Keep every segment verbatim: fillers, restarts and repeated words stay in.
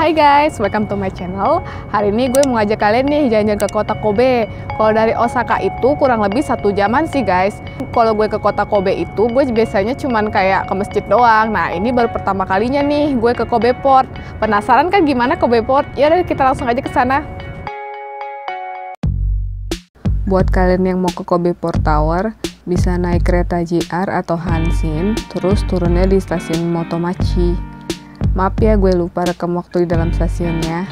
Hai guys, welcome to my channel. Hari ini gue mau ngajak kalian nih jalan-jalan ke kota Kobe. Kalau dari Osaka itu kurang lebih satu jaman sih guys. Kalau gue ke kota Kobe itu gue biasanya cuman kayak ke masjid doang. Nah ini baru pertama kalinya nih gue ke Kobe Port. Penasaran kan gimana Kobe Port? Ya udah kita langsung aja ke sana. Buat kalian yang mau ke Kobe Port Tower, bisa naik kereta J R atau Hanshin, terus turunnya di stasiun Motomachi. Maaf ya, gue lupa rekam waktu di dalam stasiunnya.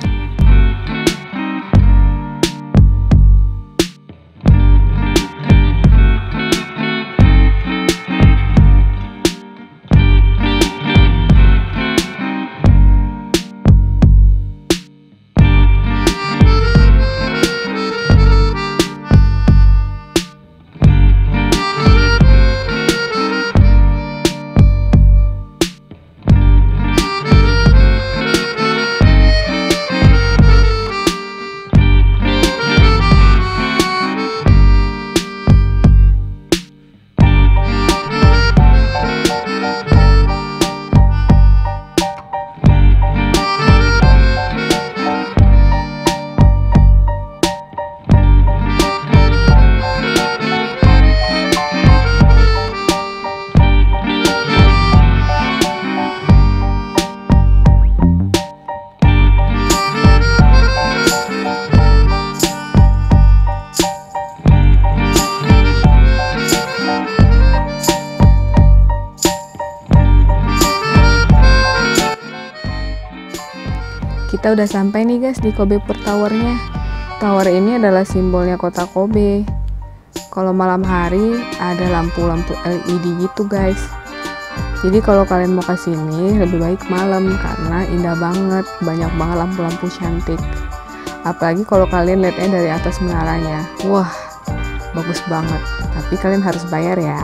Kita udah sampai nih guys di Kobe Port Tower-nya. Tower ini adalah simbolnya kota Kobe. Kalau malam hari ada lampu-lampu L E D gitu guys. Jadi kalau kalian mau ke sini lebih baik malam karena indah banget, banyak banget lampu-lampu cantik. Apalagi kalau kalian lihatnya dari atas menaranya. Wah, bagus banget. Tapi kalian harus bayar ya.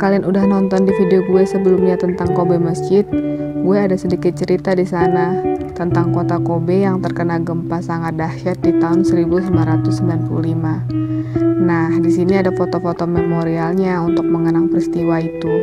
kalian udah nonton di video gue sebelumnya tentang Kobe Masjid, gue ada sedikit cerita di sana tentang kota Kobe yang terkena gempa sangat dahsyat di tahun seribu sembilan ratus sembilan puluh lima. Nah, di sini ada foto-foto memorialnya untuk mengenang peristiwa itu.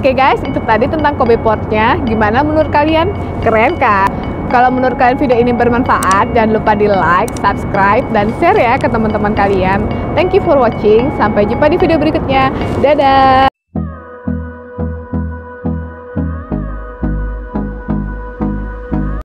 Oke guys, itu tadi tentang Kobe Port-nya. Gimana menurut kalian? Keren kan? Kalau menurut kalian video ini bermanfaat, jangan lupa di like, subscribe, dan share ya ke teman-teman kalian. Thank you for watching. Sampai jumpa di video berikutnya. Dadah!